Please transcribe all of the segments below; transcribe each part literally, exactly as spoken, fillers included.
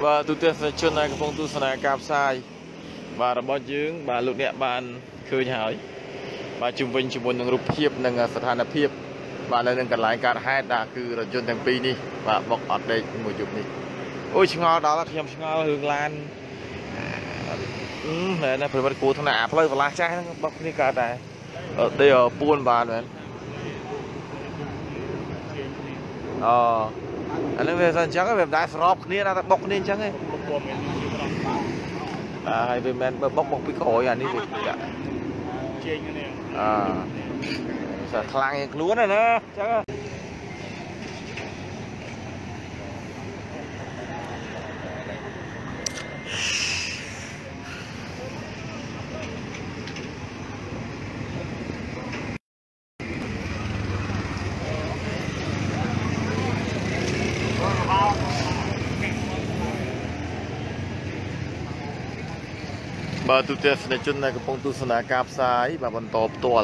và tụi tôi sẽ chôn này các phong tu sanh cáp sai và là bao dưỡng và lục địa bàn khơi hỏi và chung vinh chung buồn những rụp hiệp những sát hàn hiệp và là những cái lái cá hai đã cứ là chôn thành pi đi và bọc ở đây ngồi chụp đi ôi chừng nào đó là thêm chừng nào hương lan này này phải bắt cua thằng nào phải là trái nó bọc đi cả tại ở đây ở buôn bà rồi ờอันนี้เป็นสัญชาติแบบได้สอบนี่นะแต่บกนี่จังเลยอ่าไอ้เป็นแมนแบบบกบกไปโขยอันนี้สิอ่าสัตว์คลางอย่างล้วนเลยนะจังเลยบาตุเตสในจุดในกระพงตุสนากาบซ้ายบาบันตอบตัว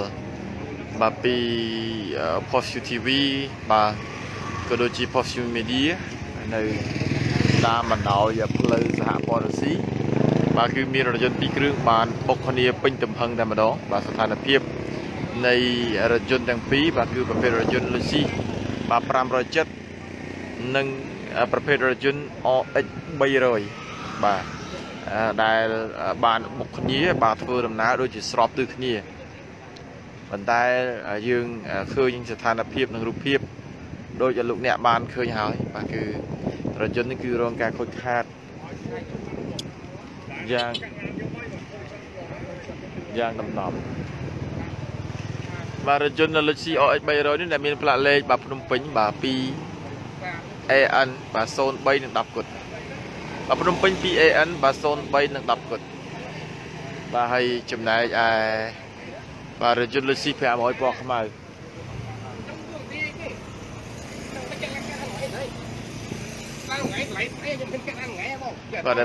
บาปีพอสิวทีวีบากระโดดจีพอสิวมีดีในตามบันดาลอย่าเพลินสหพรสีบาคือมีรถยนต์ปีครึ่งบานปกคณีเป็นตำพังแต่มาดองบาสถานเพียบในรถยนต์ดังปีบาคือประเภทรถยนต์ลุซี่บาปรามรถจัดหนึ่งประเภทรถยนต์อเอ็กใบรอยบาได้บานบุกคนนี้บาทเฟอร์ดำน้ำโดยจิตสอบตึกนี่บันไดยืงเคยยิงสถานเพียบนังรูปเพียบโดยจะลุกเนี่ยบานเคยหายบาคือรถยนต์นี่คือโรงการคนขาดยางยางดำน้ำบารถยนต์รถซีออใบรอยนี่แหละมีปลาเล็กบาพนมปิงบาปีเออันบาโซนใบหนึ่งดับกดบาปนมเป็นปีเอ็นบาโซนใบหนึ่งดับกดบาให้จำนายไอบาเรื่องจุลศิษย์พยายามอ้อยปอกมาบา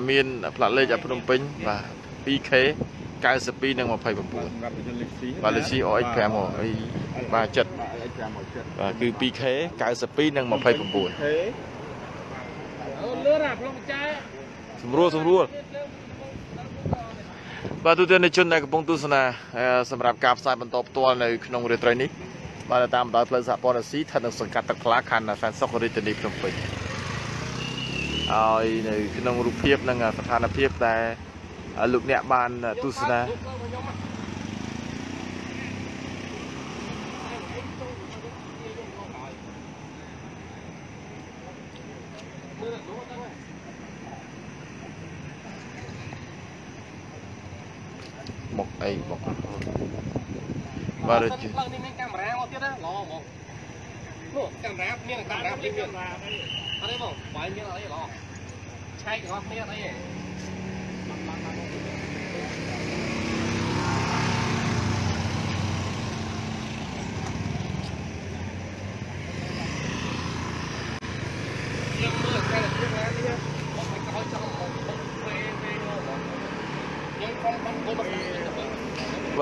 เมียนพลัดเลยจากปนมเป็นบาปีเคการสปีนั่งมาไฟบังปุ่นบาเรื่องศิษย์อ้อยพยายามอ้อยบาจัดบาคือปีเคการสปีนั่งมาไฟบังปุ่นสมรู้สมรู้บาตุเตในชนในกระพงตุสนาสำหรับกาบสายบรรทบตัวในขนมเรตรนิกมาตามตาเพลินสะพานสีถนนสังกัดตะพลาคันแฟนซอกเรตรนิกพนมเปญเอาในขนมรูปเพียบนั่งสถานเพียบแต่ลุกเนบานตุสนาบอกไอ้บอกบาร์จิตบ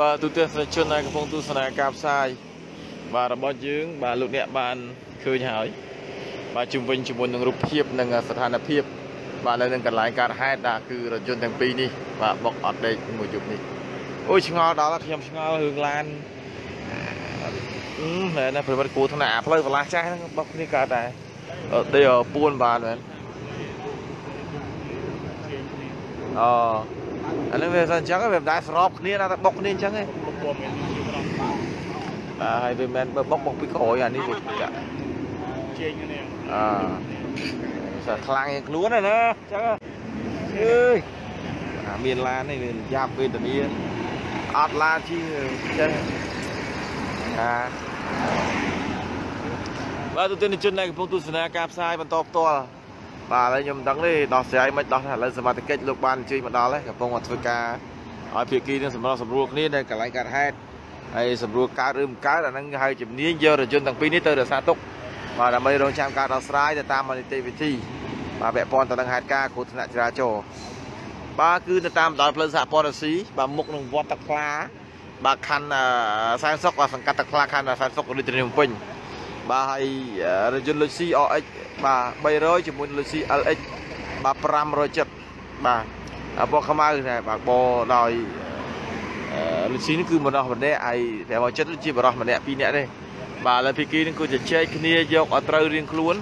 าตุเตสในชนในกระพงตุสนากาบซ้ายบาระบยืงบาลุกเนี่ยบานเคยหายบาจุ่มวินจุ่มบนยังรูปเพียบนั่งสถานเพียบบาอะไรนั่งกันหลายการให้ด่าคือรถยนต์ทั้งปีนี่บาบอกอัดได้หมดจุ่มนี่โอ้ยชงเอาดาวแล้วเทียมชงเอาหึงลานอืมเนี่ยนะเป็นมันกูทั้งหน้าเพลินลาใจนั่งบอกนี่กาแต่เออเดี๋ยวปูนบานเลยอ๋ออันนี้เป็นสัญชาติแบบได้สอบนี่นะแต่บกนี่จังเลยอ่าไอ้เป็นแมนแบบบกบกไปโขยอันนี้สิอ่าสัตว์คลางอย่างล้วนเลยนะจังเลยเอ้ยเมียนลานนี่ยาบเป็นตัวนี้อัดลาที่จังอ่าว่าตัวเต็นในจุดไหนพวกตุสนากาบซ้ายมันตอบตัวบาเลยยมดังเลยดอกเสียไม่ดอกเลยสมาธิเกจลูกบอลจีมาดอกเลยกับพงศ์อัศวิกาไอ้เพียกีนี่สำหรับสำรวจนี่เนี่ยกับรายการให้ไอ้สำรวจการอึมการแต่นั่งให้จุดนี้เยอะแต่จนตั้งปีนี้เตอร์เดือดสาตุกมาทำให้โดนแชมป์การดอกสไลด์จะตามมาในทีวีที่มาแบบปอนต่างหากการโคตรน่าจะโจบาคือจะตามดอกเพลินสะพอนสีบามุกหนุ่มวัตตะคลา bahkan sains sok bahkan kata kelakan sains sok di training pun bahai resolusi O X bah bayroi cuma resolusi L X bah peram rojek bah apa kemarin saya bah bo loi resolusi ini kau berah benda ai saya rojek resolusi berah benda pinya deh bah lagi kini kau jadi cek ni jauh atau ring keluar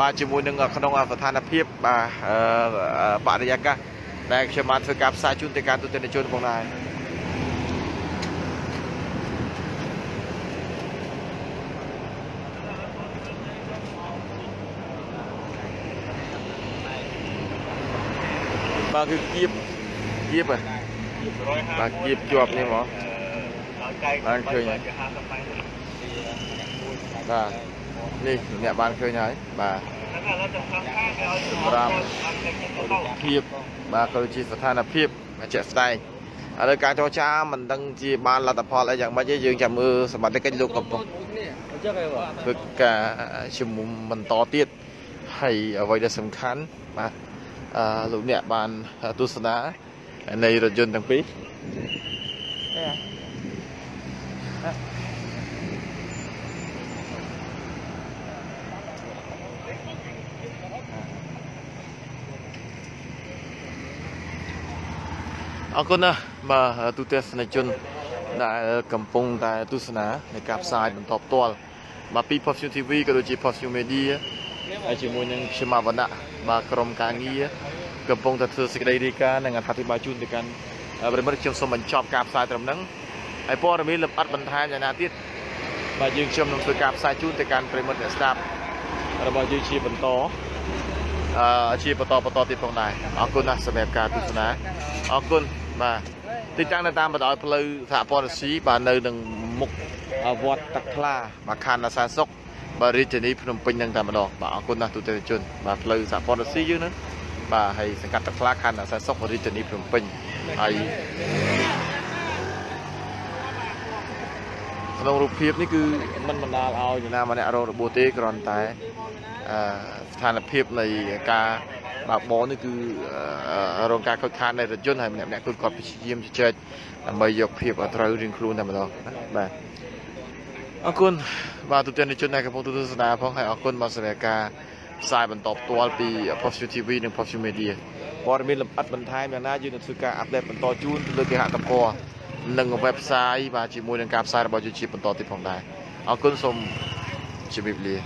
bah cuma dengan kenong apa tanah piep bah pak rejaka dan cuma sekap sajun tekan tu tekan cun pengaiบางคือกีบกีบอ่ะบางกีบจวบนี่หมอบางเคยไงบางนี่เนี่ยบางเคยไงบางรามกีบบางเคยจีสถานพิบมาเจ็ดสไตล์อะไรการชอช้ามันตั้งจีบานลาตพออะไรอย่างมาเยอะๆจับมือสมัติกันลูกกับผมคือการชิมมันต่อติดให้เอาไว้ได้สำคัญมาลูกเนี่ยบานตุสนาในรถยนต์ทั้งปีเอาคนนะมาตุเตสในจนได้กำปงได้ตุสนาในกราบทรายบนท็อปตัวมาปีพอสยูทีวีกับดูจีพอสยูเมดีไอจิมวยยังเชื่อมาวันน่ะมากรมการเงียกำปงตัดสื่อสิ่งใดดีกันในงานทัศน์บาจุนดีกันบริบทเชื่อมสมบัติชอบกราบทรายตรงนั้นไอพ่อเราไม่เริ่มอัดบรรทายอย่างนาทิตมายืนเชื่อมนำสื่อกราบทรายจุนดีกันบริบทสตาร์เรามายืนชีพต่อชีพต่อต่อติดตรงไหนออกกุนนะสมัยการตุสนาออกกุนมาติดตั้งในตามประตูพลือสถาปนิกสีบานเนยหนึ่งมุกวัดตะคลามาคานนาซาซกบริจนี้พนมเป็นยังตามมาดอกบ่าวคนนะตุเตจุนบ่าวพลือสปอนเซอร์ซีเยอะนั้นบ่าวให้สังกัดตะคลาคันอาศัยซอกบริจนี้พนมเป็นไอ้ลงรูปเพียบนี่คือมันมันดาวเอาอยู่นะมันเนี่ยเราโบเต้กรอนแต่ทานเพียบในกาบ่าวโมนี่คือโรงการเขาคานในรถยนต์ให้มันเนี่ยเนี่ยคุณกอดพิชิตยิ้มเฉยๆไม่ยกเพียบอัตราเรียนครูตามมาดอกบ่าวออกคนมาตุเตนในจุดในกระพงตุสนาพ้องให้ออกคนมาแสดงการสายบรรทบตัวปีพอสทีวีหนึ่งพอสมีเดียบอร์มิลล์อัดบรรทายอย่างน่ายืนสุดการอัปเดตบรรทบจูนโดยที่หาตะกอหนึ่งเว็บไซต์มาจีมูลหนึ่งการสายระบบจุดชีพบรรทบติดของได้ออกคนสมชีวิตเรีย